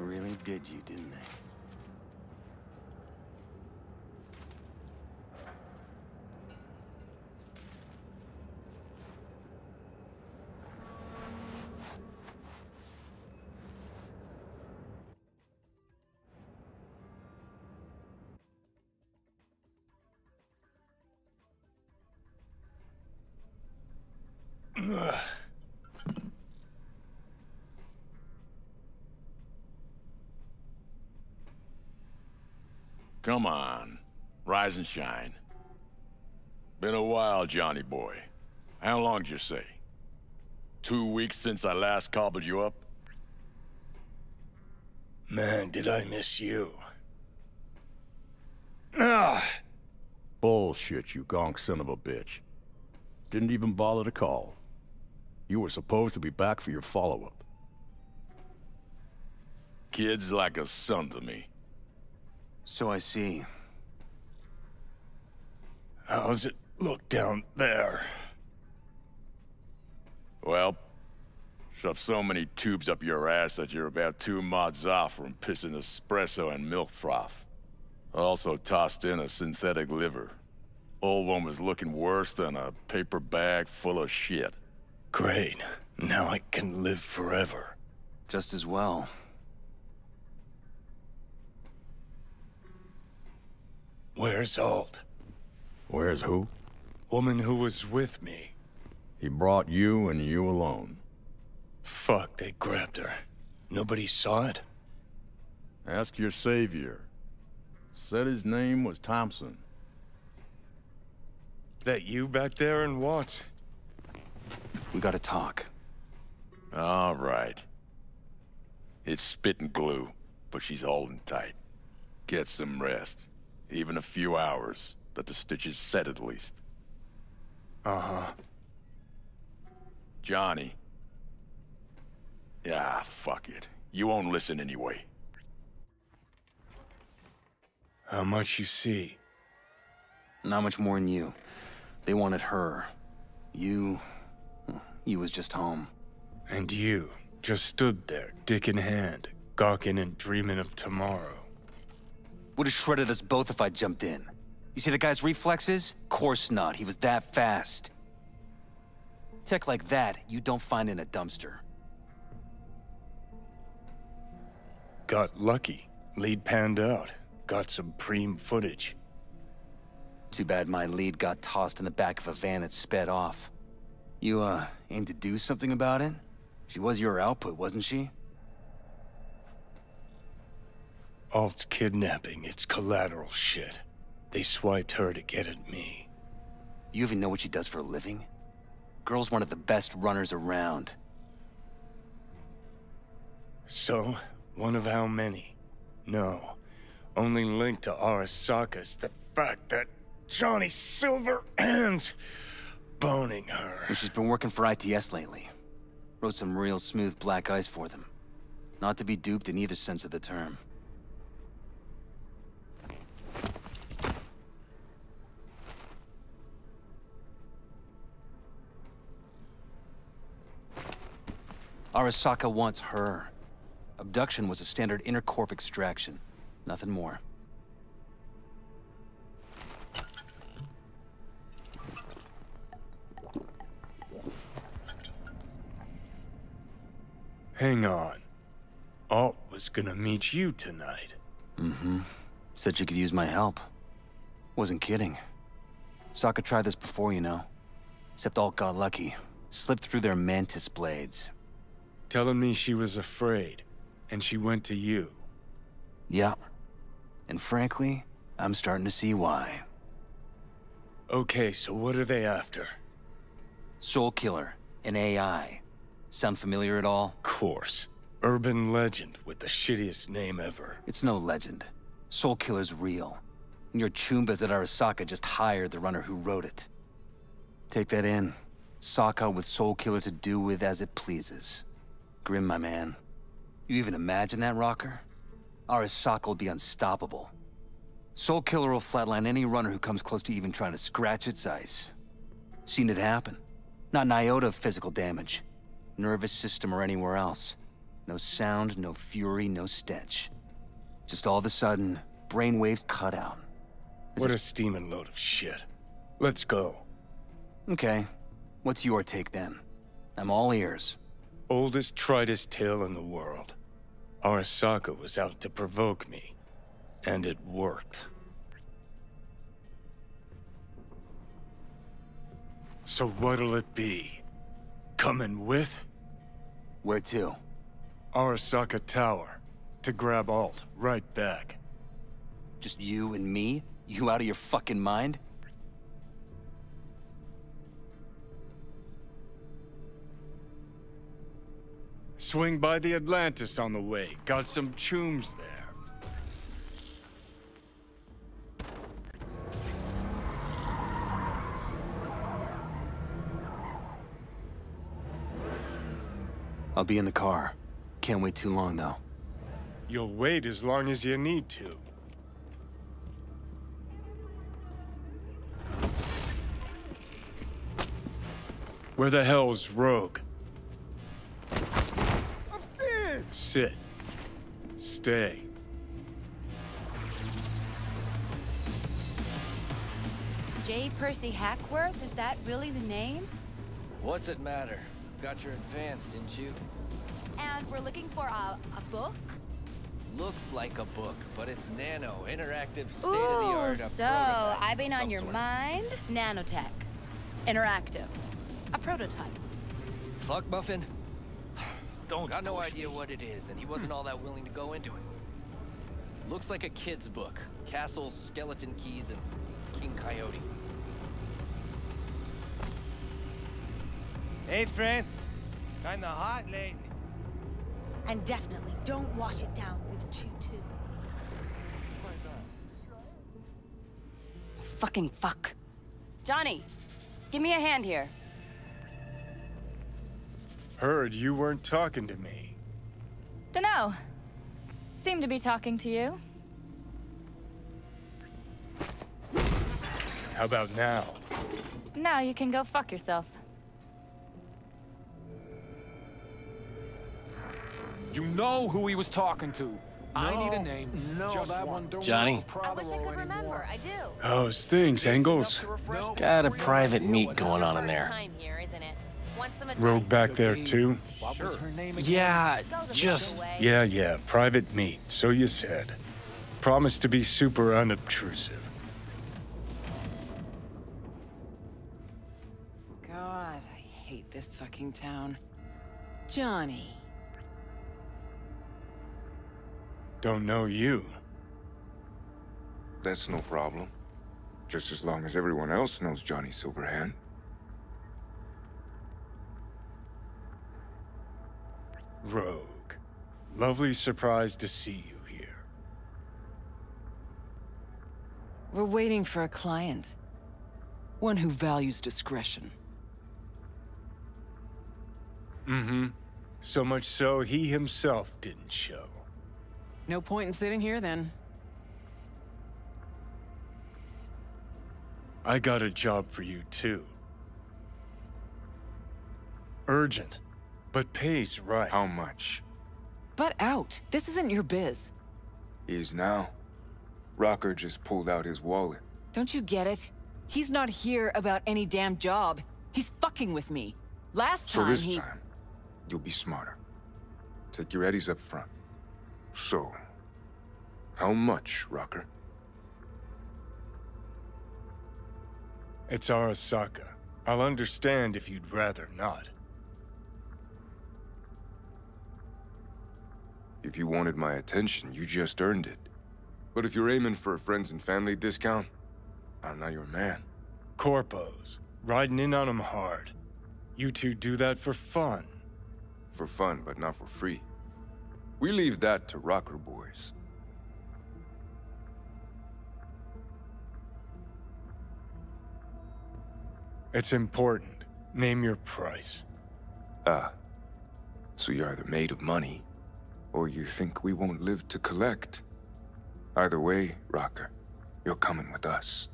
Really did you, didn't they? Come on, rise and shine. Been a while, Johnny boy. How long did you say? 2 weeks since I last cobbled you up? Man, did I miss you. Ah! Bullshit, you gonk son of a bitch. Didn't even bother to call. You were supposed to be back for your follow-up. Kid's like a son to me. So I see. How's it look down there? Well, shove so many tubes up your ass that you're about 2 mods off from pissing espresso and milk froth. Also tossed in a synthetic liver. Old one was looking worse than a paper bag full of shit. Great. Now I can live forever. Just as well. Where's Alt? Where's who? Woman who was with me. He brought you and you alone. Fuck, they grabbed her. Nobody saw it? Ask your savior. Said his name was Thompson. That you back there and what? We gotta talk. All right. It's spit and glue, but she's holding tight. Get some rest. Even a few hours, that the stitches set at least. Uh-huh. Johnny. Yeah, fuck it. You won't listen anyway. How much you see? Not much more than you. They wanted her. You was just home. And you just stood there, dick in hand, gawking and dreaming of tomorrow. Would have shredded us both if I jumped in. You see the guy's reflexes? Course not, he was that fast. Tech like that, you don't find in a dumpster. Got lucky. Lead panned out. Got some preem footage. Too bad my lead got tossed in the back of a van that sped off. You, aimed to do something about it? She was your output, wasn't she? Alt's kidnapping, it's collateral shit. They swiped her to get at me. You even know what she does for a living? Girl's one of the best runners around. So, one of how many? No. Only link to Arasaka is the fact that Johnny Silverhand's boning her. Well, she's been working for ITS lately. Wrote some real smooth black ice for them. Not to be duped in either sense of the term. Arasaka wants her. Abduction was a standard intercorp extraction. Nothing more. Hang on. Alt was gonna meet you tonight. Mm-hmm. Said she could use my help. Wasn't kidding. Sokka tried this before, you know. Except Alt got lucky. Slipped through their mantis blades. Telling me she was afraid, and she went to you. Yeah. And frankly, I'm starting to see why. Okay, so what are they after? Soulkiller, an AI. Sound familiar at all? Of course. Urban legend with the shittiest name ever. It's no legend. Soulkiller's real. And your chumbas at Arasaka just hired the runner who wrote it. Take that in. Sokka with Soulkiller to do with as it pleases. Grim, my man. You even imagine that, Rocker? Arasaka will be unstoppable. Soulkiller will flatline any runner who comes close to even trying to scratch its ice. Seen it happen. Not an iota of physical damage. Nervous system or anywhere else. No sound, no fury, no stench. Just all of a sudden, brainwaves cut out. What a steaming load of shit. Let's go. Okay. What's your take then? I'm all ears. Oldest, tritest tale in the world. Arasaka was out to provoke me. And it worked. So what'll it be? Coming with? Where to? Arasaka Tower. To grab Alt, right back. Just you and me? You out of your fucking mind? Swing by the Atlantis on the way. Got some chooms there. I'll be in the car. Can't wait too long, though. You'll wait as long as you need to. Where the hell's Rogue? Upstairs! Sit. Stay. Jay Percy Hackworth? Is that really the name? What's it matter? Got your advance, didn't you? And we're looking for a book? Looks like a book, but it's nano, interactive, state-of-the-art. Ooh, so I've been on your mind? Nanotech. Interactive. A prototype. Fuck Muffin. Don't got no idea what it is, and he wasn't all that willing to go into it. Looks like a kid's book. Castles, skeleton keys, and King Coyote. Hey, friend. Kinda hot lately. And definitely don't wash it down with Choo-Choo. Oh, fucking fuck. Johnny, give me a hand here. Heard you weren't talking to me. Dunno. Seemed to be talking to you. How about now? Now you can go fuck yourself. You know who he was talking to. I need a name. No, just that one. Johnny. I wish I could remember. I do. Oh, stings, angles. Got a private meet going on in there. Rogue back there too? Sure. Yeah, just... Yeah, private meet. So you said. Promise to be super unobtrusive. God, I hate this fucking town. Johnny. Don't know you. That's no problem. Just as long as everyone else knows Johnny Silverhand. Rogue. Lovely surprise to see you here. We're waiting for a client. One who values discretion. Mm-hmm. So much so, he himself didn't show. No point in sitting here, then. I got a job for you, too. Urgent, but pays right. How much? Butt out. This isn't your biz. Is now. Rocker just pulled out his wallet. Don't you get it? He's not here about any damn job. He's fucking with me. Last time he... So this time, you'll be smarter. Take your eddies up front. So, how much, Rocker? It's Arasaka. I'll understand if you'd rather not. If you wanted my attention, you just earned it. But if you're aiming for a friends and family discount, I'm not your man. Corpos. Riding in on them hard. You two do that for fun. For fun, but not for free. We leave that to Rocker boys. It's important. Name your price. Ah. So you're either made of money, or you think we won't live to collect. Either way, Rocker, you're coming with us.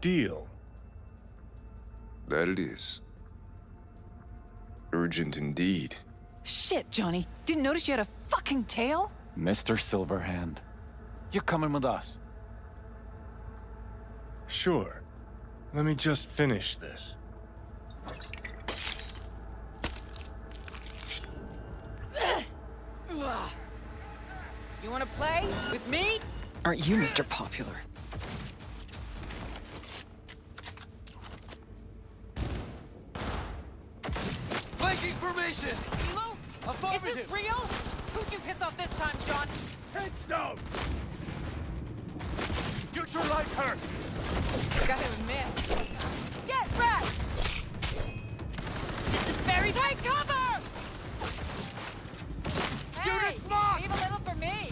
Deal. That it is. urgent indeed. Shit, Johnny. Didn't notice you had a fucking tail? Mr. Silverhand, you're coming with us. Sure. Let me just finish this. You want to play with me? Aren't you Mr. Popular? Flanking formation! Hello? Is this real? Who'd you piss off this time, John? Heads down! Neutralize her! Gotta admit. Get wrecked! This is very tight cover! Hey! Leave a little for me!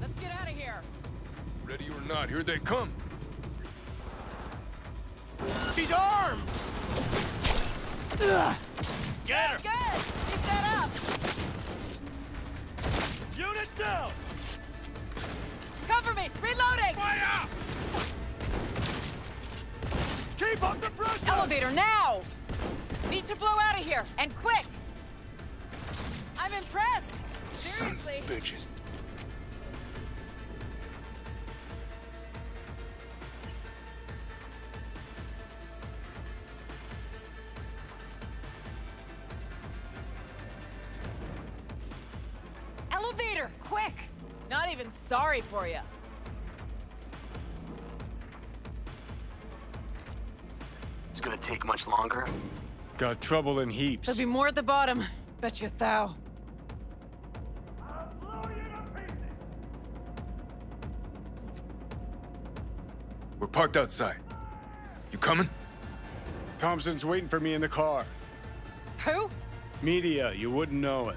Let's get out of here! Ready or not, here they come! She's armed! Ugh. Get her! Good! Keep that up! Unit down! Cover me! Reloading! Fire! Keep up the pressure! Elevator now! Need to blow out of here, and quick! I'm impressed! Seriously! Sons of bitches! Elevator, quick! Not even sorry for you. It's gonna take much longer. Got trouble in heaps. There'll be more at the bottom. Bet you thou. I'll blow you to pieces. We're parked outside. You coming? Thompson's waiting for me in the car. Who? Media, you wouldn't know it.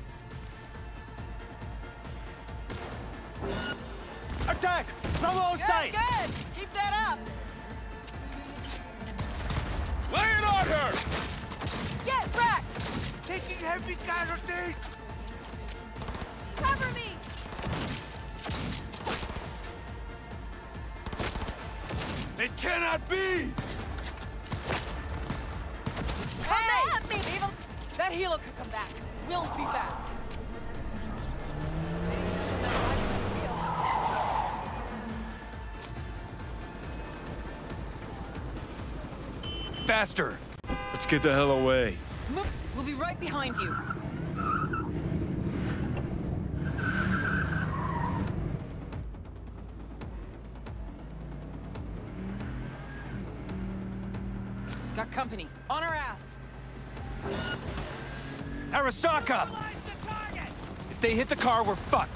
Attack! Someone on sight! Good! Keep that up! Lay it on her! Get back! Taking heavy casualties! Cover me! It cannot be! Come at me! Evil. That healer could come back. We'll be back. Faster! Let's get the hell away. Look, we'll be right behind you. Got company. On our ass. Arasaka! If they hit the car, we're fucked.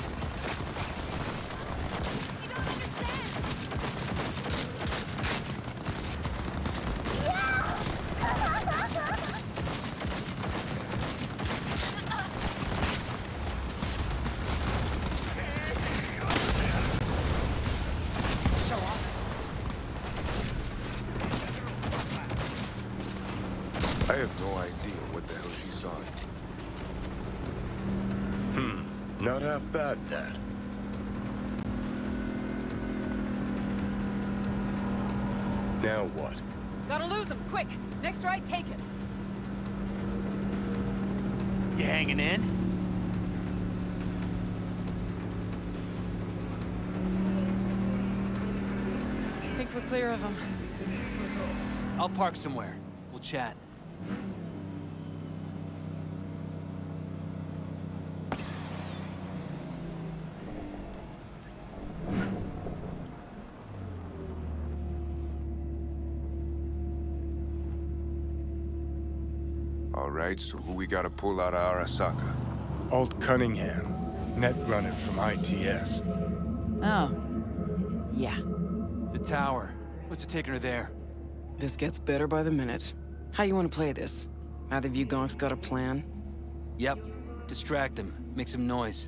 Now what? Gotta lose him, quick! Next ride, take it! You hanging in? I think we're clear of him. I'll park somewhere. We'll chat. So who we gotta pull out of Arasaka? Alt Cunningham, net runner from ITS. Oh. Yeah. The tower. What's it taking her there? This gets better by the minute. How you wanna play this? Either of you gonks got a plan? Yep. Distract him. Make some noise.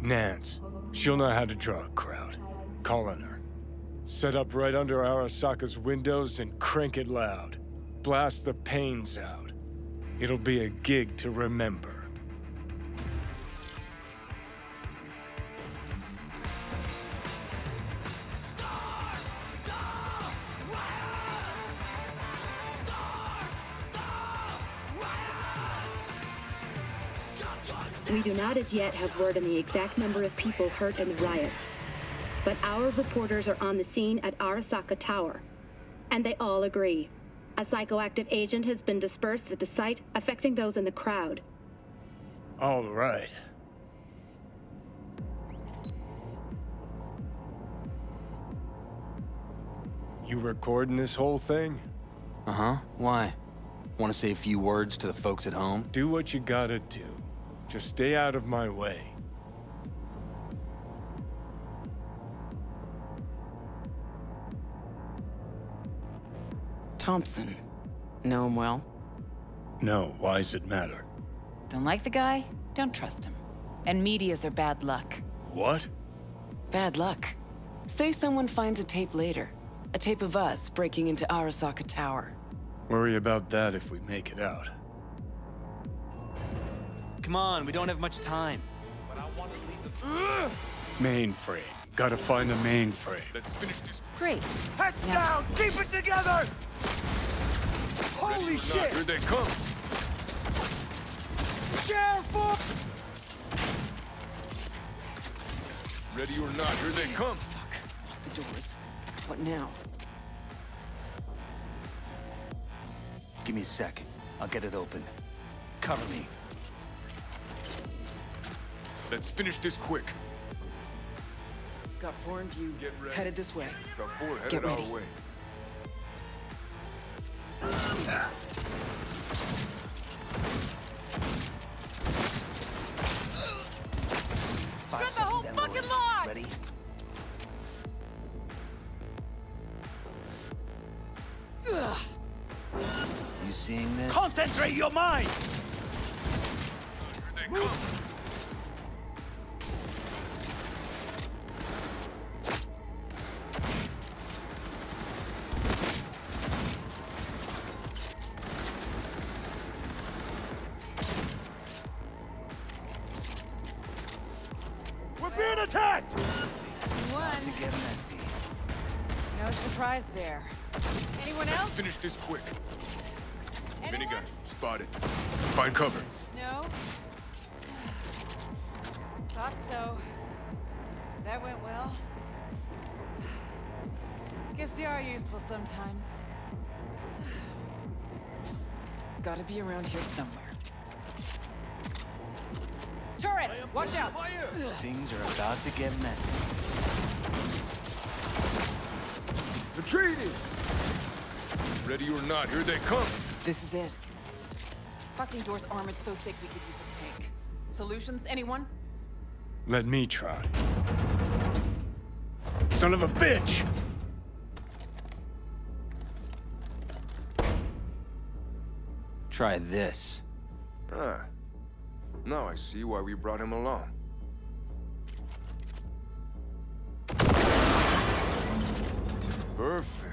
Nance. She'll know how to draw a crowd. Call on her. Set up right under Arasaka's windows and crank it loud. Blast the pains out. It'll be a gig to remember. We do not as yet have word on the exact number of people hurt in the riots, but our reporters are on the scene at Arasaka Tower, and they all agree. A psychoactive agent has been dispersed at the site, affecting those in the crowd. All right. You recording this whole thing? Uh-huh. Why? Want to say a few words to the folks at home? Do what you gotta do. Just stay out of my way. Thompson. Know him well? No, why's it matter? Don't like the guy? Don't trust him. And medias are bad luck. What? Bad luck. Say someone finds a tape later. A tape of us breaking into Arasaka Tower. Worry about that if we make it out. Come on, we don't have much time. But I want to leave the mainframe. Gotta find the mainframe. Let's finish this. Great. Heads down! Keep it together! Holy shit! Not. Here they come! Careful! Ready or not, here they come! Fuck. Lock the doors. What now? Give me a sec. I'll get it open. Cover me. Let's finish this quick. Got four in view. Get ready. Headed this way. Got four headed Get ready. Our way. Got the whole fucking lot! Ready? You seeing this? Concentrate your mind! Here they come. We're being attacked! One. To get messy. No surprise there. Anyone else? Let's finish this quick. Minigun, spotted. Find cover. No. Thought so. That went well. Guess you are useful sometimes. Gotta be around here somewhere. Turrets, watch out! Fire. Things are about to get messy. Retreating! Ready or not, here they come! This is it. Fucking door's armored so thick we could use a tank. Solutions, anyone? Let me try. Son of a bitch! Try this. Ah. Now I see why we brought him along. Perfect.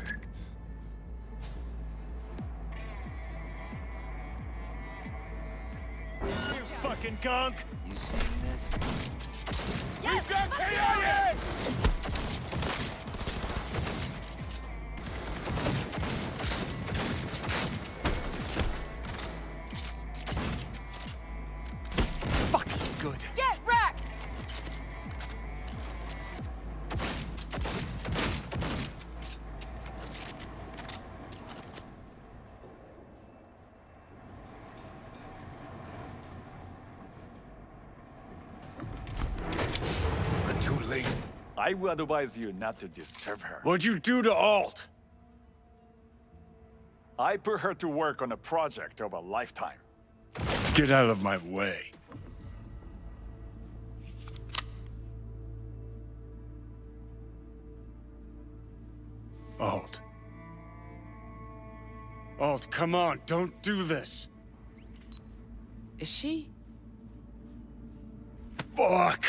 Gunk. You seen this? Yes, we've got Coyote! Fuck, he's good. Get wrecked! I will advise you not to disturb her. What'd you do to Alt? I put her to work on a project of a lifetime. Get out of my way. Alt. Alt, come on, don't do this. Is she? Fuck!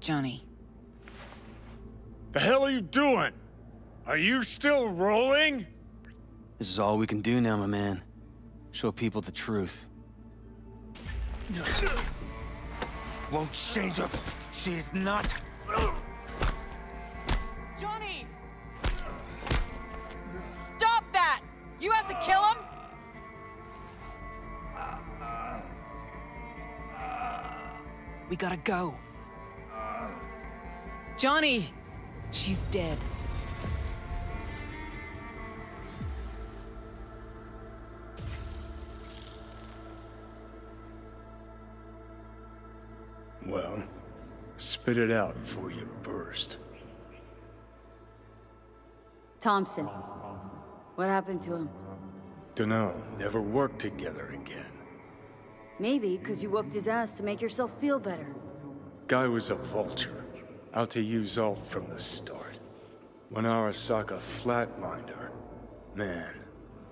Johnny. The hell are you doing? Are you still rolling? This is all we can do now, my man. Show people the truth. Won't change her. She's not. Johnny! Stop that! You have to kill him? We gotta go. Johnny! She's dead. Well, spit it out before you burst. Thompson. What happened to him? Dunno. Never worked together again. Maybe because you whooped his ass to make yourself feel better. Guy was a vulture. Out to use Alt from the start. When Arasaka flatlined her, man,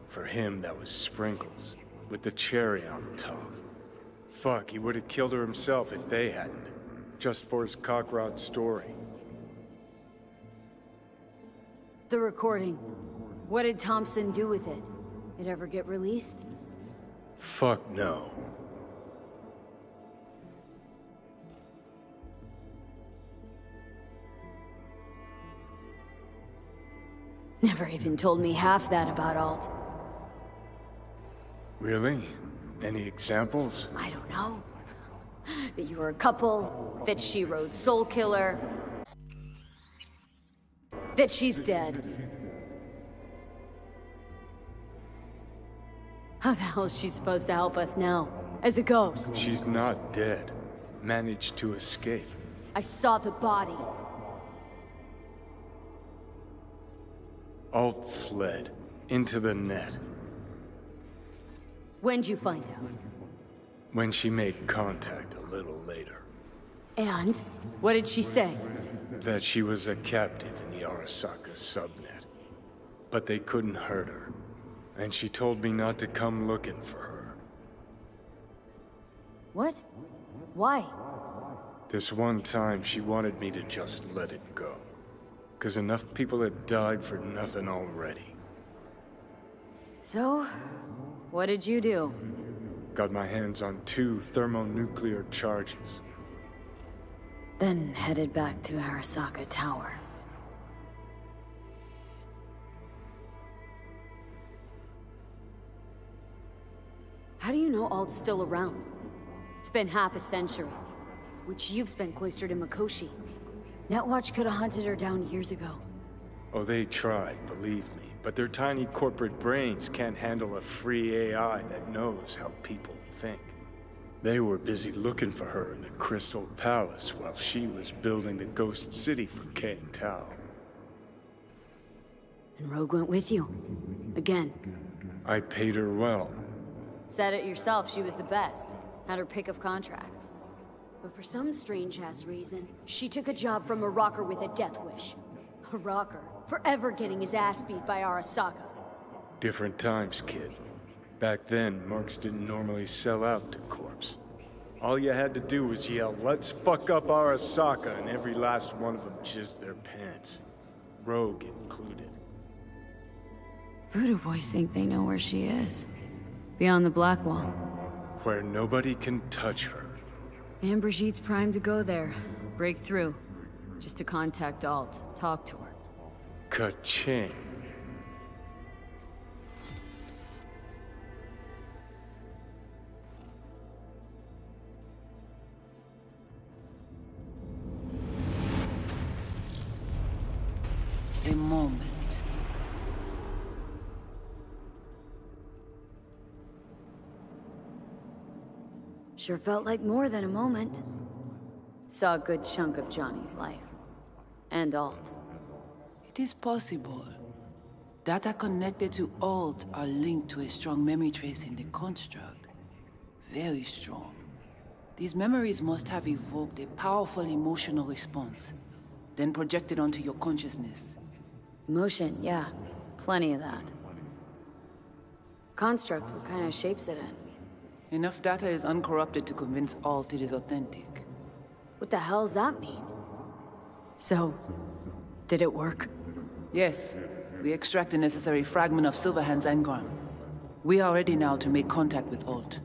for him that was sprinkles, with the cherry on top. Fuck, he would have killed her himself if they hadn't, just for his cockrot story. The recording. What did Thompson do with it? It ever get released? Fuck no. Never even told me half that about Alt. Really? Any examples? I don't know. That you were a couple, that she rode Soulkiller, that she's dead. How the hell is she supposed to help us now? As a ghost? She's not dead. Managed to escape. I saw the body. Alt fled. Into the net. When'd you find out? When she made contact a little later. And? What did she say? That she was a captive in the Arasaka subnet. But they couldn't hurt her. And she told me not to come looking for her. What? Why? This one time she wanted me to just let it go. 'Cause enough people had died for nothing already. So? What did you do? Got my hands on 2 thermonuclear charges. Then headed back to Arasaka Tower. How do you know Alt's still around? It's been half a century, which you've spent cloistered in Mikoshi. Netwatch could have hunted her down years ago. Oh, they tried, believe me. But their tiny corporate brains can't handle a free AI that knows how people think. They were busy looking for her in the Crystal Palace while she was building the Ghost City for Kang Tao. And Rogue went with you. Again. I paid her well. Said it yourself, she was the best. Had her pick of contracts. But for some strange-ass reason, she took a job from a rocker with a death wish. A rocker, forever getting his ass beat by Arasaka. Different times, kid. Back then, mercs didn't normally sell out to corps. All you had to do was yell, "Let's fuck up Arasaka," and every last one of them jizzed their pants. Rogue included. Voodoo boys think they know where she is. Beyond the Blackwall. Where nobody can touch her. And Brigitte's primed to go there. Break through. Just to contact Alt. Talk to her. Ka-ching. A moment. Sure felt like more than a moment. Saw a good chunk of Johnny's life. And Alt. It is possible. Data connected to Alt are linked to a strong memory trace in the construct. Very strong. These memories must have evoked a powerful emotional response, then projected onto your consciousness. Emotion, yeah. Plenty of that. Construct, what kind of shapes it in? Enough data is uncorrupted to convince Alt it is authentic. What the hell's that mean? So, did it work? Yes. We extract the necessary fragment of Silverhand's engram. We are ready now to make contact with Alt.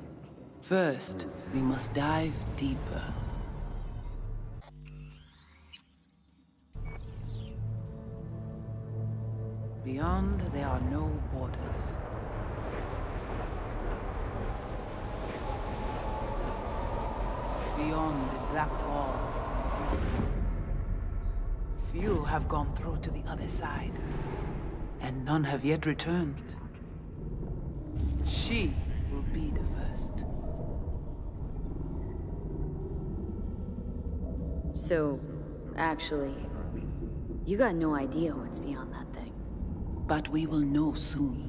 First, we must dive deeper. Beyond, there are no borders. beyond the black wall. Few have gone through to the other side, and none have yet returned. She will be the first. So, actually, you got no idea what's beyond that thing. But we will know soon.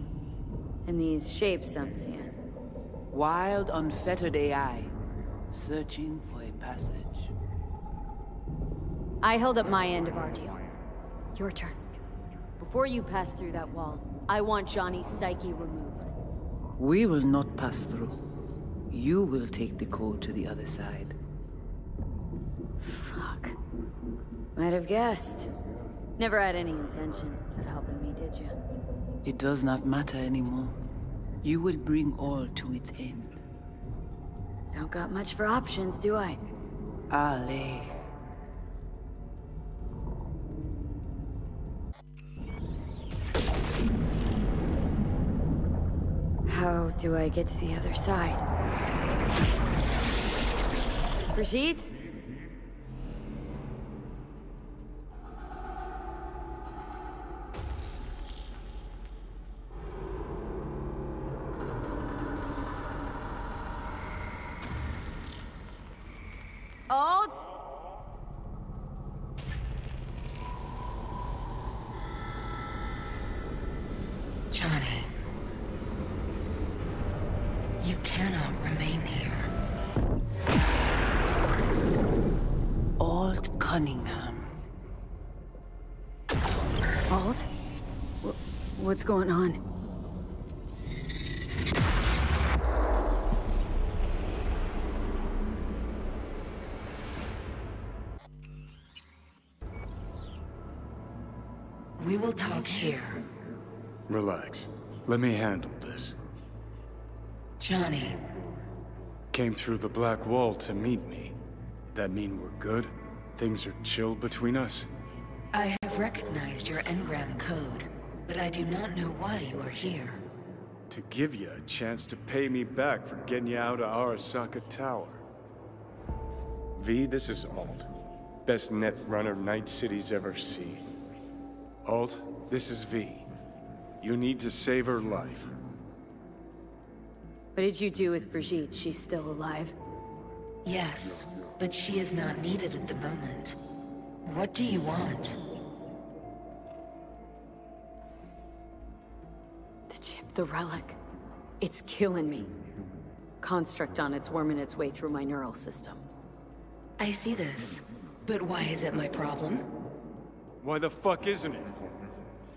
And these shapes I'm seeing. Wild, unfettered AI, searching for a passage. I held up my end of our deal. Your turn. Before you pass through that wall, I want Johnny's psyche removed. We will not pass through. You will take the code to the other side. Fuck. Might have guessed. Never had any intention of helping me, did you? It does not matter anymore. You will bring all to its end. Don't got much for options, do I? Ali. How do I get to the other side? Brigitte? What's going on? We will talk here. Relax. Let me handle this. Johnny. Came through the Black Wall to meet me. That mean we're good? Things are chill between us? I have recognized your engram code. But I do not know why you are here. To give you a chance to pay me back for getting you out of Arasaka Tower. V, this is Alt. Best net runner Night City's ever seen. Alt, this is V. You need to save her life. What did you do with Brigitte? She's still alive? Yes, but she is not needed at the moment. What do you want? The relic. It's killing me. Construct on it's worming its way through my neural system. I see this, but why is it my problem? Why the fuck isn't it?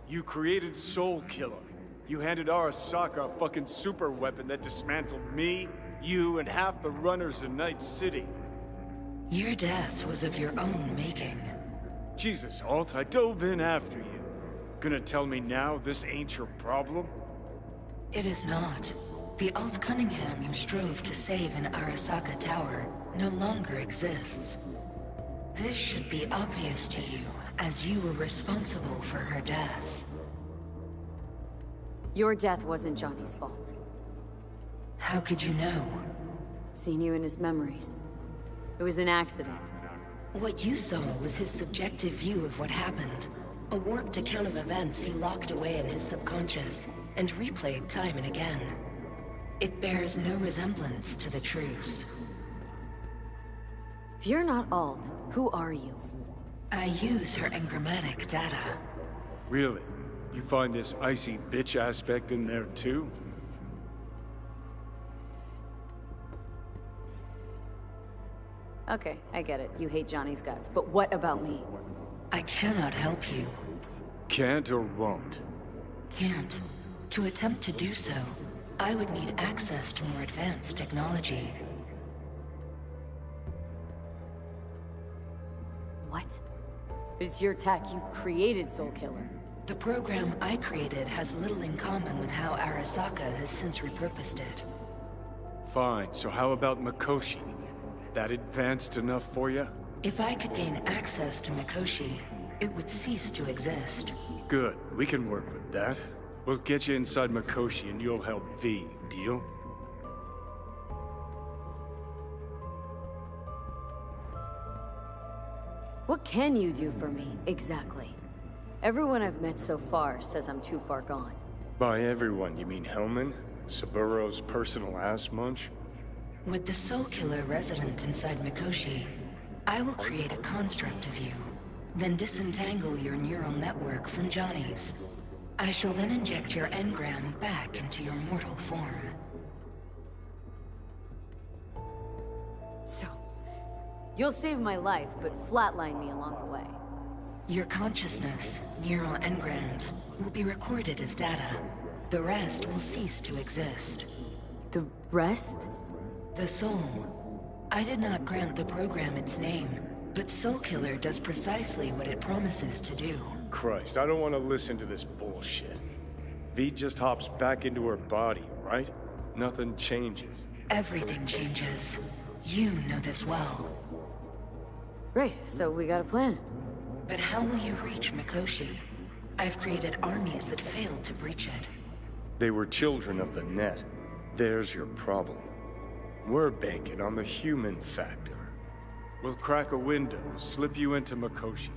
You created Soulkiller. You handed Arasaka a fucking super weapon that dismantled me, you, and half the runners in Night City. Your death was of your own making. Jesus, Alt, I dove in after you. Gonna tell me now this ain't your problem? It is not. The Alt Cunningham you strove to save in Arasaka Tower no longer exists. This should be obvious to you, as you were responsible for her death. Your death wasn't Johnny's fault. How could you know? Seen you in his memories. It was an accident. What you saw was his subjective view of what happened. A warped account of events he locked away in his subconscious, and replayed time and again. It bears no resemblance to the truth. If you're not Alt, who are you? I use her engrammatic data. Really? You find this icy bitch aspect in there too? Okay, I get it. You hate Johnny's guts, but what about me? I cannot help you. Can't or won't? Can't. To attempt to do so, I would need access to more advanced technology. What? It's your tech. You created Soulkiller. The program I created has little in common with how Arasaka has since repurposed it. Fine, so how about Mikoshi? That advanced enough for you? If I could gain access to Mikoshi, it would cease to exist. Good. We can work with that. We'll get you inside Mikoshi and you'll help V, deal? What can you do for me, exactly? Everyone I've met so far says I'm too far gone. By everyone, you mean Hellman? Saburo's personal ass munch? With the Soulkiller resident inside Mikoshi, I will create a construct of you, then disentangle your neural network from Johnny's. I shall then inject your engram back into your mortal form. So, you'll save my life, but flatline me along the way. Your consciousness, neural engrams, will be recorded as data. The rest will cease to exist. The rest? The soul. I did not grant the program its name, but Soulkiller does precisely what it promises to do. Christ, I don't want to listen to this bullshit. V just hops back into her body, right? Nothing changes. Everything changes. You know this well. Right, so we got a plan. But how will you reach Mikoshi? I've created armies that failed to breach it. They were children of the net. There's your problem. We're banking on the human factor. We'll crack a window, slip you into Mikoshi.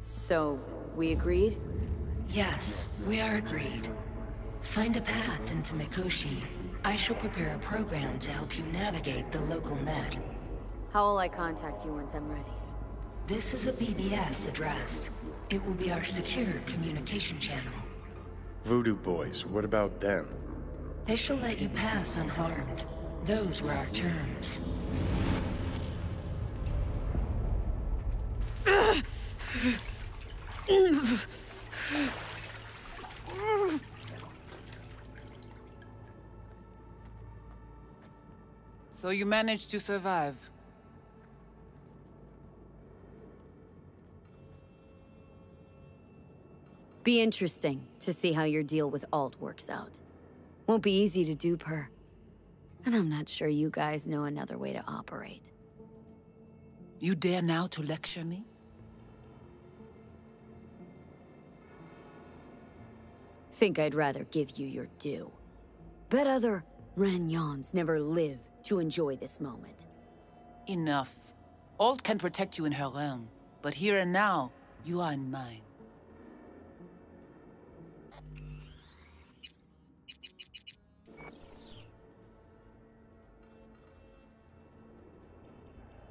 So, we agreed? Yes, we are agreed. Find a path into Mikoshi. I shall prepare a program to help you navigate the local net. How will I contact you once I'm ready? This is a BBS address. It will be our secure communication channel. Voodoo boys, what about them? They shall let you pass unharmed. Those were our terms. So you managed to survive. Be interesting to see how your deal with Alt works out. Won't be easy to dupe her. And I'm not sure you guys know another way to operate. You dare now to lecture me? Think I'd rather give you your due. Bet other Ranyons never live to enjoy this moment. Enough. Alt can protect you in her realm, but here and now, you are in mine.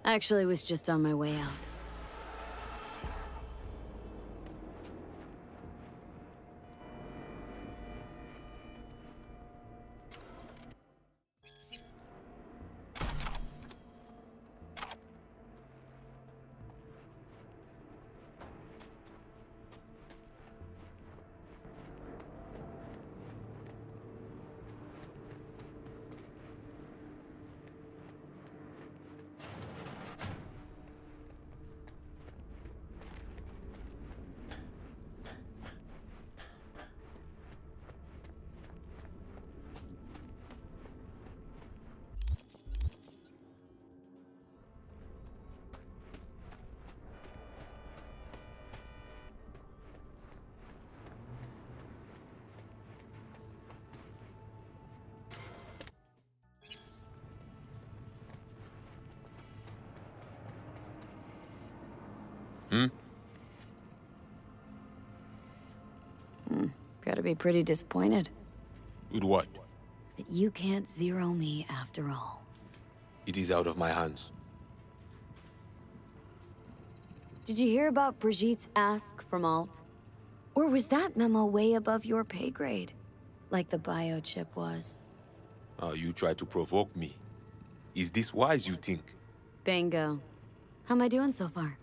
Actually, I was just on my way out. Gotta be pretty disappointed. With what? That you can't zero me after all. It is out of my hands. Did you hear about Brigitte's ask from Alt? Or was that memo way above your pay grade? Like the biochip was. Oh, you tried to provoke me. Is this wise, you think? Bingo. How am I doing so far?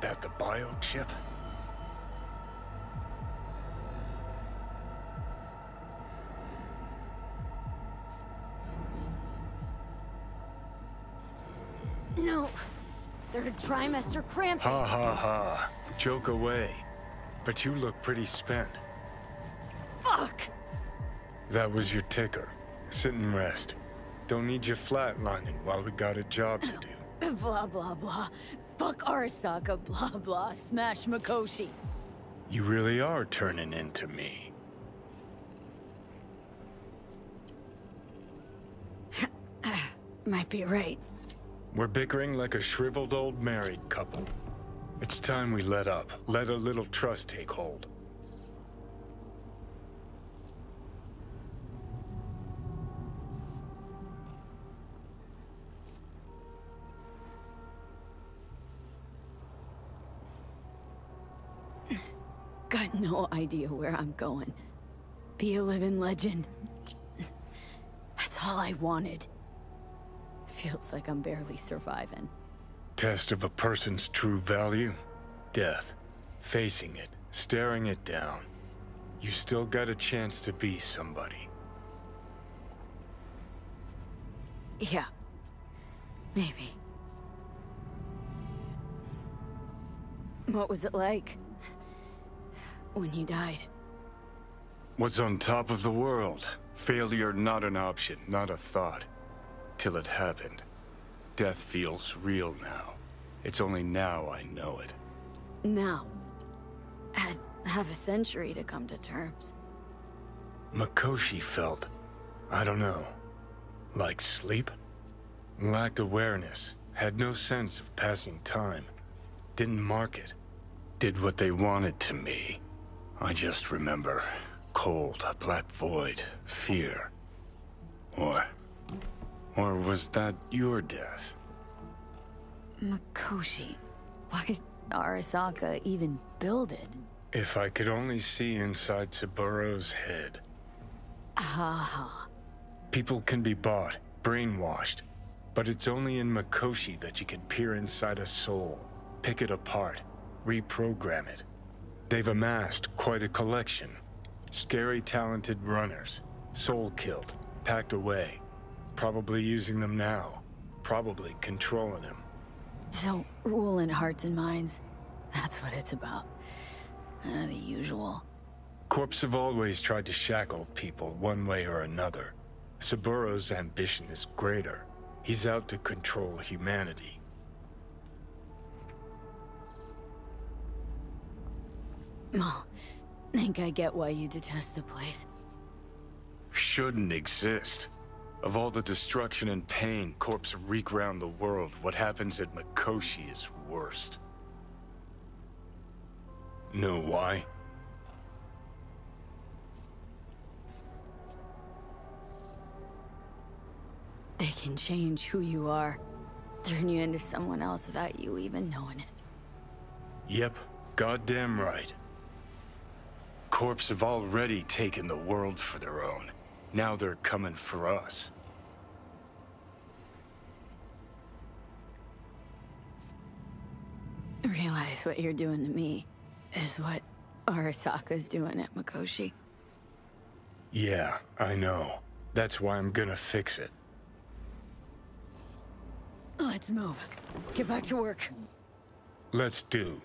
That the biochip? No. Third trimester cramp. Ha ha ha. Joke away. But you look pretty spent. Fuck! That was your ticker. Sit and rest. Don't need you flatlining while we got a job to do. Blah, blah, blah. Fuck Arasaka, blah, blah. Smash Mikoshi. You really are turning into me. Might be right. We're bickering like a shriveled old married couple. It's time we let up. Let a little trust take hold. Got no idea where I'm going. Be a living legend. That's all I wanted. Feels like I'm barely surviving. Test of a person's true value? Death. Facing it. Staring it down. You still got a chance to be somebody. Yeah. Maybe. What was it like? When you died? Was on top of the world. Failure not an option, not a thought. Till it happened. Death feels real now. It's only now I know it. Now? I'd have a century to come to terms. Mikoshi felt, I don't know, like sleep? Lacked awareness, had no sense of passing time. Didn't mark it. Did what they wanted to me. I just remember cold, a black void, fear. Or was that your death? Mikoshi, why did Arasaka even build it? If I could only see inside Saburo's head. Ah. People can be bought, brainwashed, but it's only in Mikoshi that you can peer inside a soul, pick it apart, reprogram it. They've amassed quite a collection. Scary, talented runners, soul-killed, packed away. Probably using them now. Probably controlling him. So, ruling hearts and minds. That's what it's about. The usual. Corps have always tried to shackle people one way or another. Saburo's ambition is greater. He's out to control humanity. Well, think I get why you detest the place. Shouldn't exist. Of all the destruction and pain Corps wreak round the world, what happens at Mikoshi is worst. Know why? They can change who you are, turn you into someone else without you even knowing it. Yep, goddamn right. Corps have already taken the world for their own. Now they're coming for us. Realize what you're doing to me is what Arasaka's doing at Mikoshi. Yeah, I know. That's why I'm gonna fix it. Let's move. Get back to work. Let's do.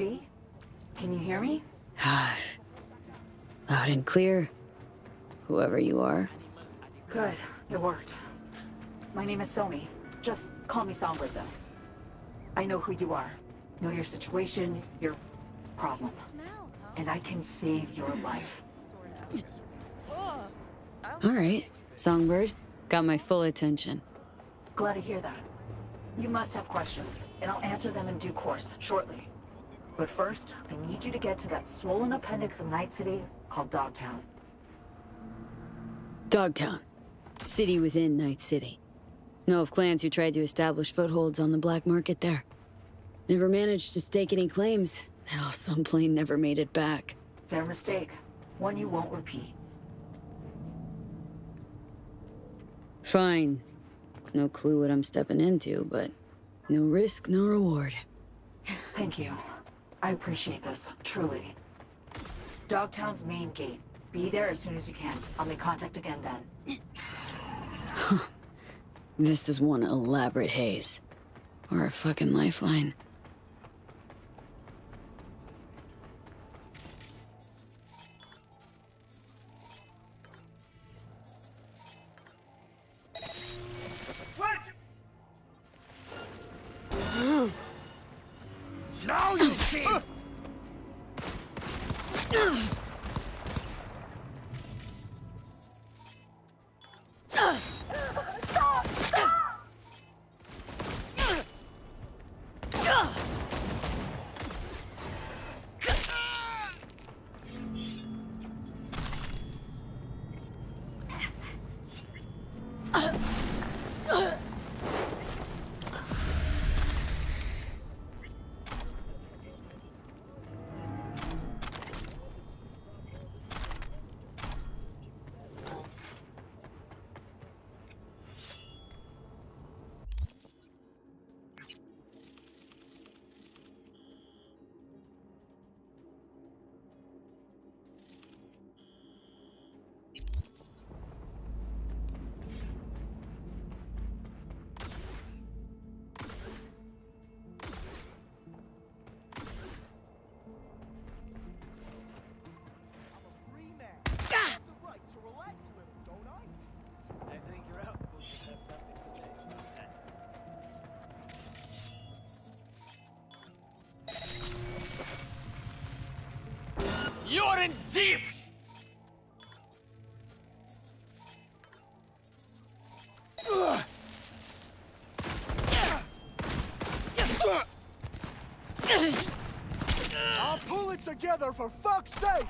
B? Can you hear me? Loud and clear. Whoever you are. Good. It worked. My name is Somi. Just call me Songbird, though. I know who you are. Know your situation, your problem. And I can save your life. Alright, Songbird. Got my full attention. Glad to hear that. You must have questions, and I'll answer them in due course, shortly. But first, I need you to get to that swollen appendix of Night City called Dogtown. Dogtown. City within Night City. Know of clans who tried to establish footholds on the black market there. Never managed to stake any claims. Hell, some plane never made it back. Fair mistake. One you won't repeat. Fine. No clue what I'm stepping into, but no risk, no reward. Thank you. I appreciate this, truly. Dogtown's main gate. Be there as soon as you can. I'll make contact again then. This is one elaborate haze. Or a fucking lifeline. Now you see! Stop! Stop! You're in deep! I'll pull it together for fuck's sake!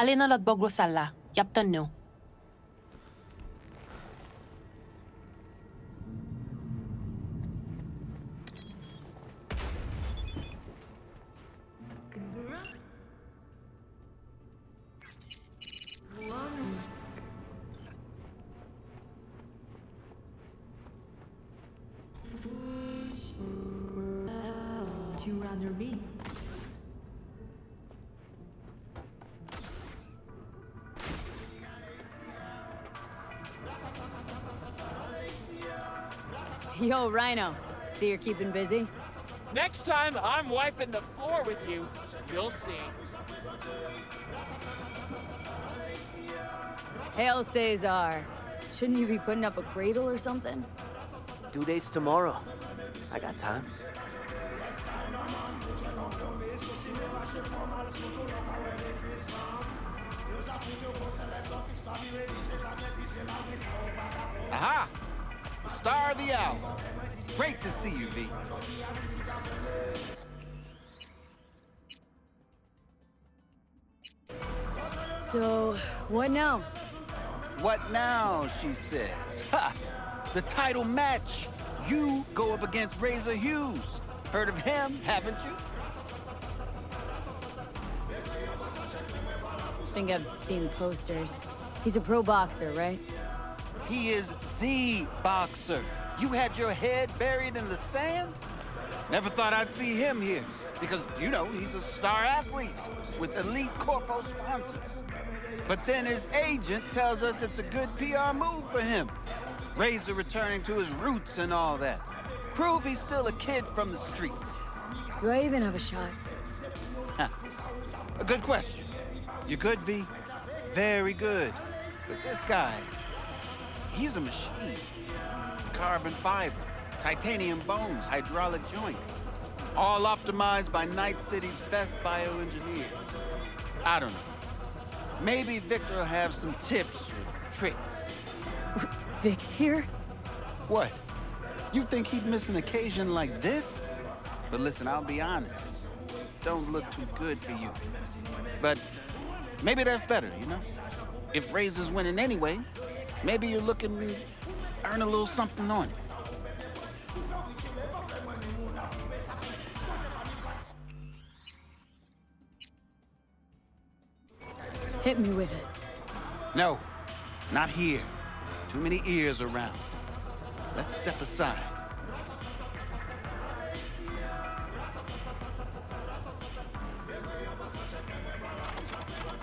Alena lotbog Rosala, yaptan no. Yo, Rhino. See you're keeping busy? Next time, I'm wiping the floor with you. You'll see. Hail Caesar. Shouldn't you be putting up a cradle or something? Due date's tomorrow. I got time. Aha! Star of the hour. Great to see you, V. So, what now? What now, she says. Ha! The title match. You go up against Razor Hughes. Heard of him, haven't you? I think I've seen posters. He's a pro boxer, right? He is the boxer. You had your head buried in the sand? Never thought I'd see him here. Because, you know, he's a star athlete with elite corpo sponsors. But then his agent tells us it's a good PR move for him. Razor returning to his roots and all that. Prove he's still a kid from the streets. Do I even have a shot? Huh. A good question. You're good, V. Very good. But this guy... he's a machine. Carbon fiber, titanium bones, hydraulic joints. All optimized by Night City's best bioengineers. I don't know. Maybe Victor will have some tips or tricks. Vic's here? What? You think he'd miss an occasion like this? But listen, I'll be honest. Don't look too good for you. But maybe that's better, you know? If Razor's winning anyway, maybe you're looking to earn a little something on it. Hit me with it. No, not here. Too many ears around. Let's step aside.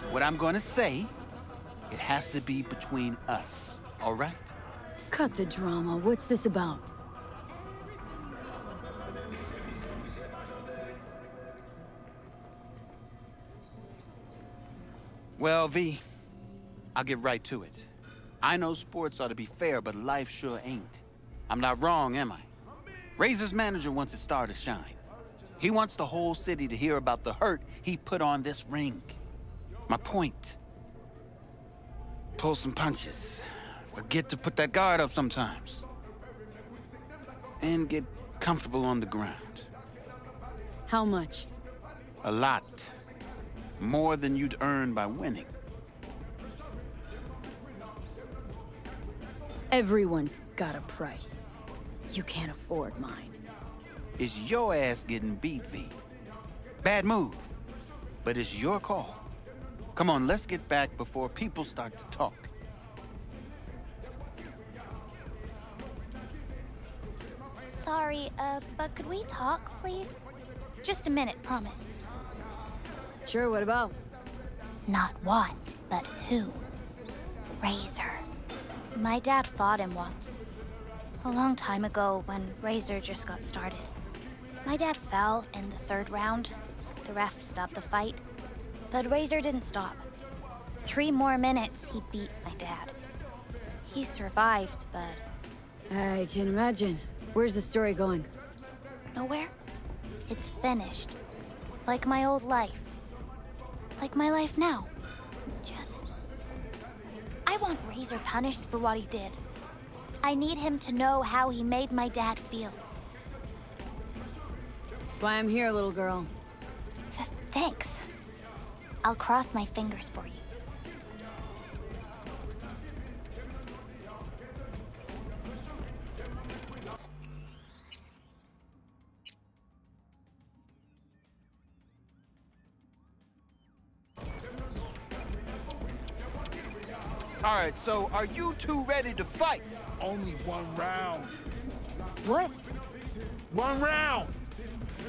What I'm gonna say, it has to be between us, all right? Cut the drama. What's this about? Well, V, I'll get right to it. I know sports ought to be fair, but life sure ain't. I'm not wrong, am I? Razor's manager wants his star to shine. He wants the whole city to hear about the hurt he put on this ring. My point... pull some punches. Forget to put that guard up sometimes. And get comfortable on the ground. How much? A lot. More than you'd earn by winning. Everyone's got a price. You can't afford mine. It's your ass getting beat, V. Bad move. But it's your call. Come on, let's get back before people start to talk. Sorry, but could we talk, please? Just a minute, promise. Sure, what about? Not what, but who? Razor. My dad fought him once. A long time ago, when Razor just got started. My dad fell in the third round. The ref stopped the fight. But Razor didn't stop. 3 more minutes, he beat my dad. He survived, but... I can imagine. Where's the story going? Nowhere. It's finished. Like my old life. Like my life now. Just... I want Razor punished for what he did. I need him to know how he made my dad feel. That's why I'm here, little girl. Thanks. I'll cross my fingers for you. All right, so are you two ready to fight? Only one round. What? One round.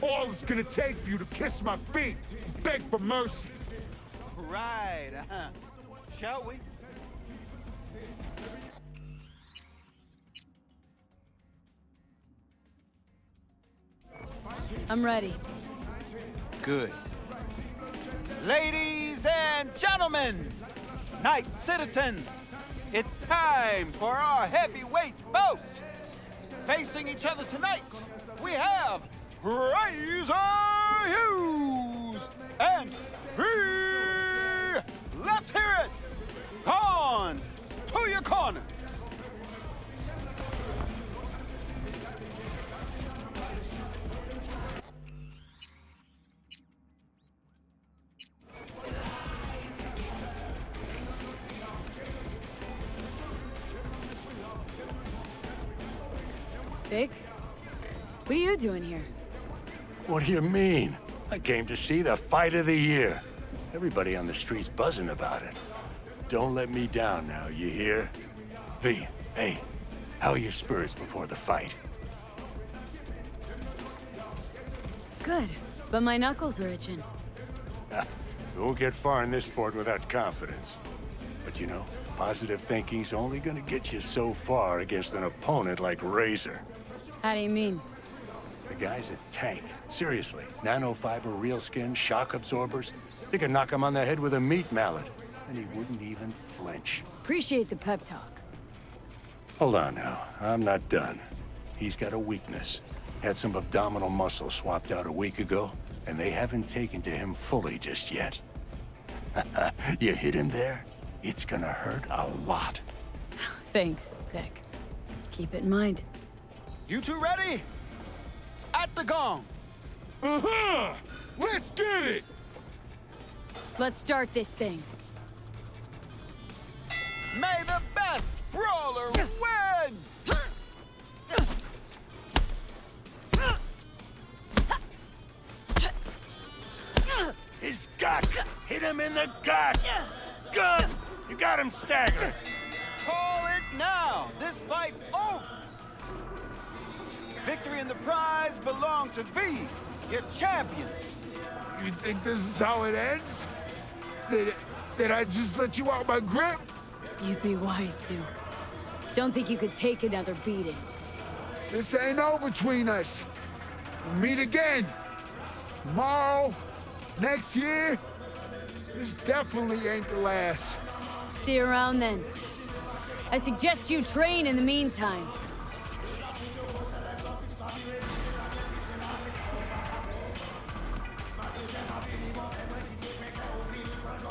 All it's gonna take for you to kiss my feet, beg for mercy. Right, uh-huh. Shall we? I'm ready. Good. Ladies and gentlemen, night citizens, it's time for our heavyweight bout. Facing each other tonight, we have Razor Hughes and Free. Let's hear it. On to your corner. Vic, what are you doing here? What do you mean? I came to see the fight of the year. Everybody on the street's buzzing about it. Don't let me down now, you hear? V, hey, how are your spirits before the fight? Good, but my knuckles are itching. You won't get far in this sport without confidence. But you know, positive thinking's only gonna get you so far against an opponent like Razor. How do you mean? The guy's a tank. Seriously, nanofiber, real skin, shock absorbers. You could knock him on the head with a meat mallet, and he wouldn't even flinch. Appreciate the pep talk. Hold on now, I'm not done. He's got a weakness. Had some abdominal muscle swapped out a week ago, and they haven't taken to him fully just yet. You hit him there, it's gonna hurt a lot. Thanks, Beck. Keep it in mind. You two ready? At the gong. Uh-huh! Let's get it! Let's start this thing. May the best brawler win! His gut! Hit him in the gut! Good! You got him staggered! Call it now! This fight's over! Victory and the prize belong to V, your champion. You think this is how it ends? Did I just let you out my grip? You'd be wise to. Don't think you could take another beating. This ain't over between us. We'll meet again. Tomorrow, next year. This definitely ain't the last. See you around then. I suggest you train in the meantime.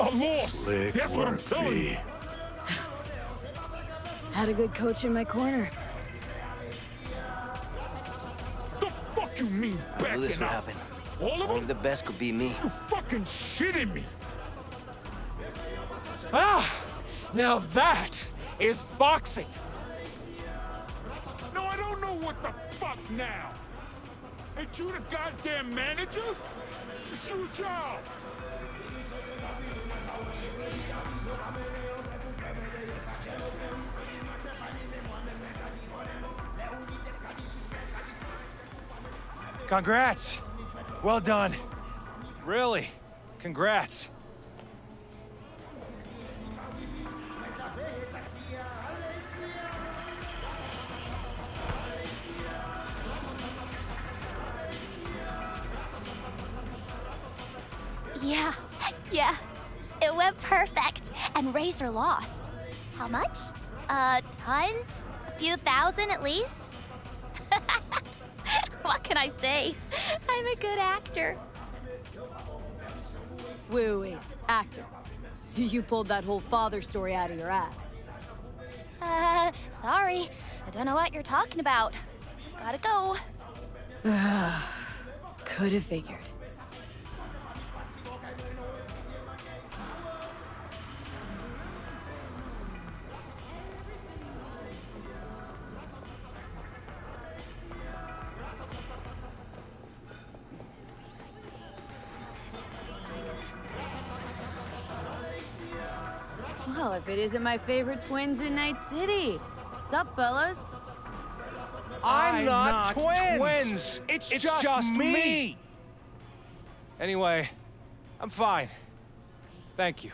A loss. That's what I'm telling you. Had a good coach in my corner. The fuck you mean back and this would happen. All of them? Only the best could be me. You fucking shitting me. Ah, now that is boxing. No, I don't know what the fuck now. Ain't you the goddamn manager? It's your job. Congrats. Well done. Really, congrats. Yeah. It went perfect, and Razor lost. How much? Tons? A few thousand at least? What can I say? I'm a good actor. Wait, actor. So you pulled that whole father story out of your ass? Sorry. I don't know what you're talking about. Gotta go. Coulda figured. Well, if it isn't my favorite twins in Night City. Sup, fellas? I'm not twins. It's just me. Anyway, I'm fine. Thank you.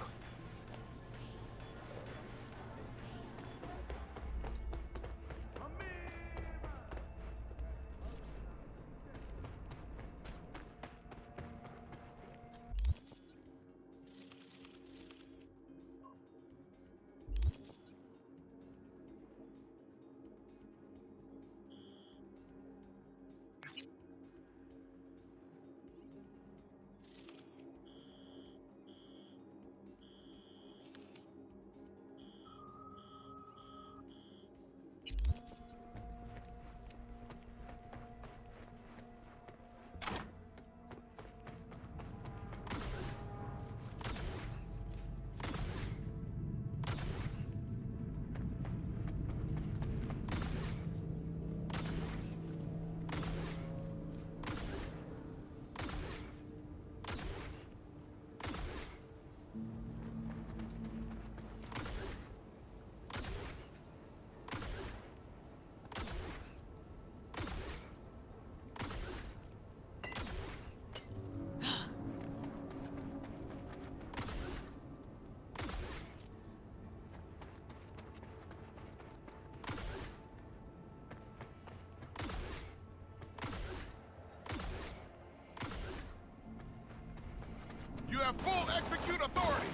You have full execute authority!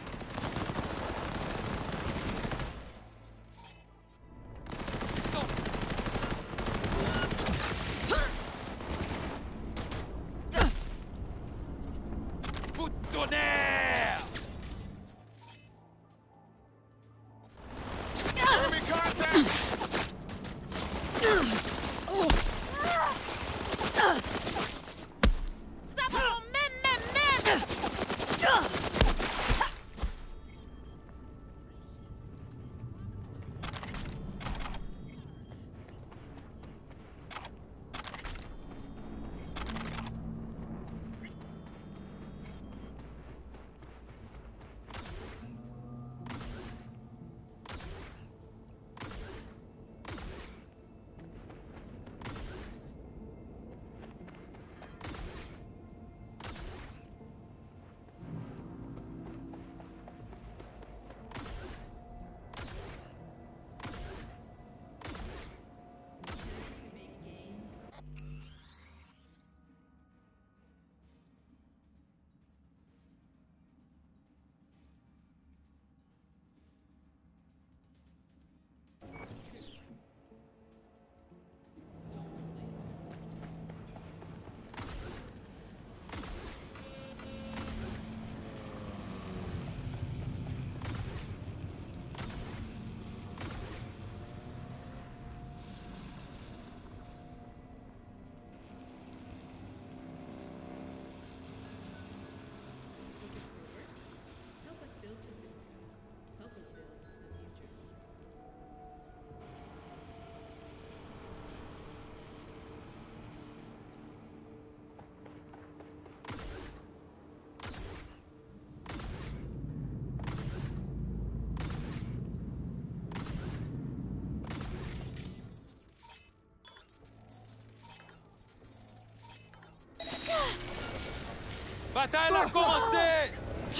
Bataille a commencé! A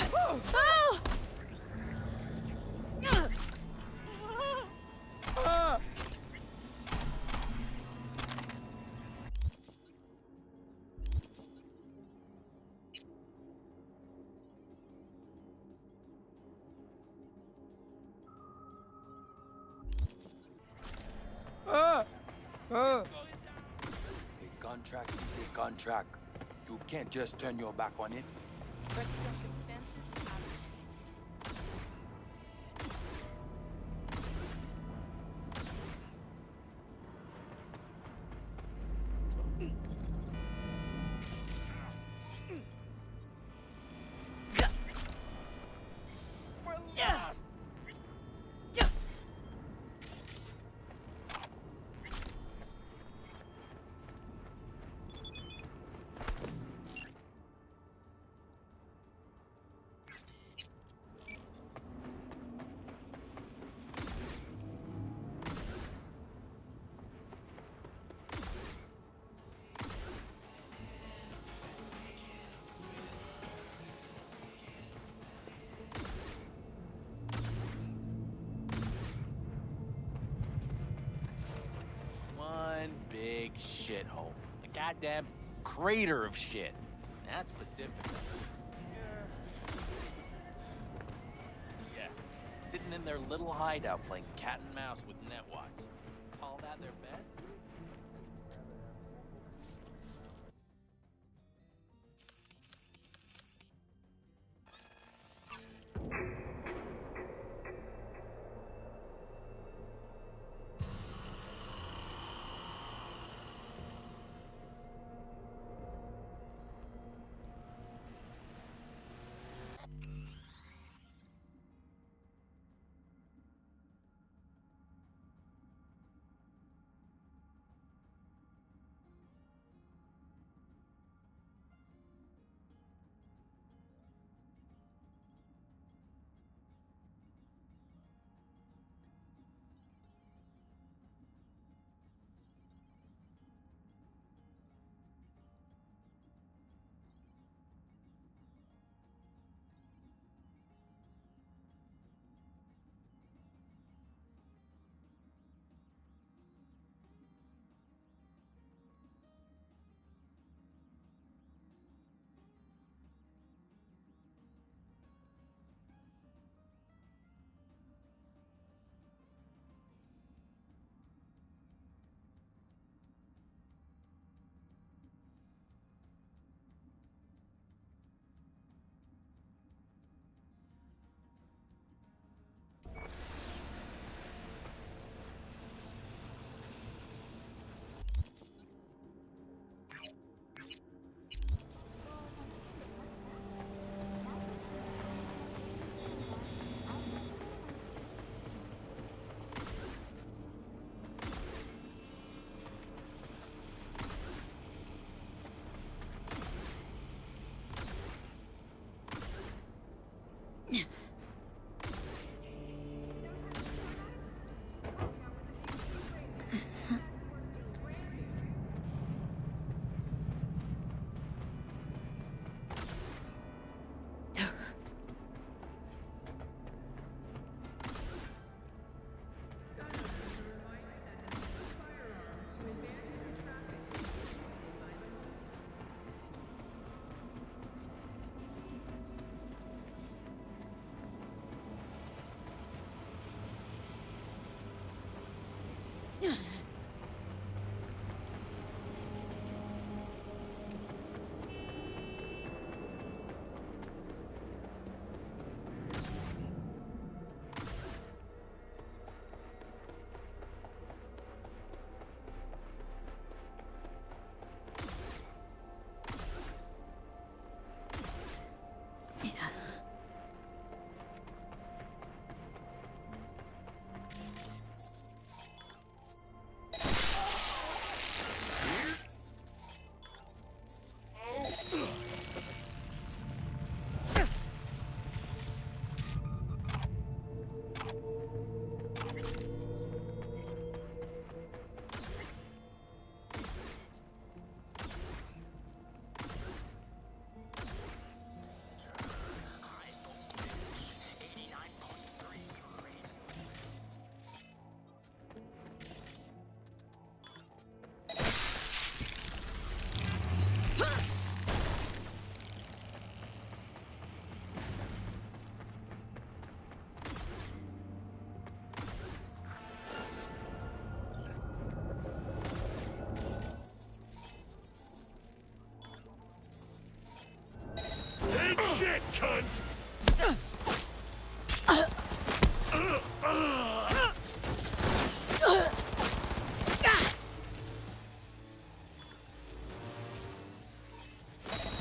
contract is a contract. You can't just turn your back on it. But circumstances happen. We're lost. shithole. A goddamn crater of shit. That's Pacific. Yeah. Sitting in their little hideout playing cat and mouse with Netwatch. Call that their best?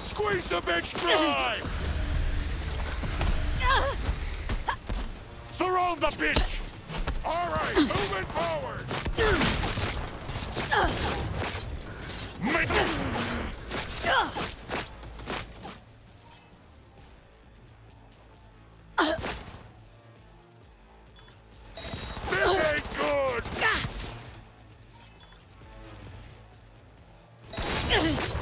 Squeeze the bitch dry! Surround the bitch! All right, moving forward! Make it! Good!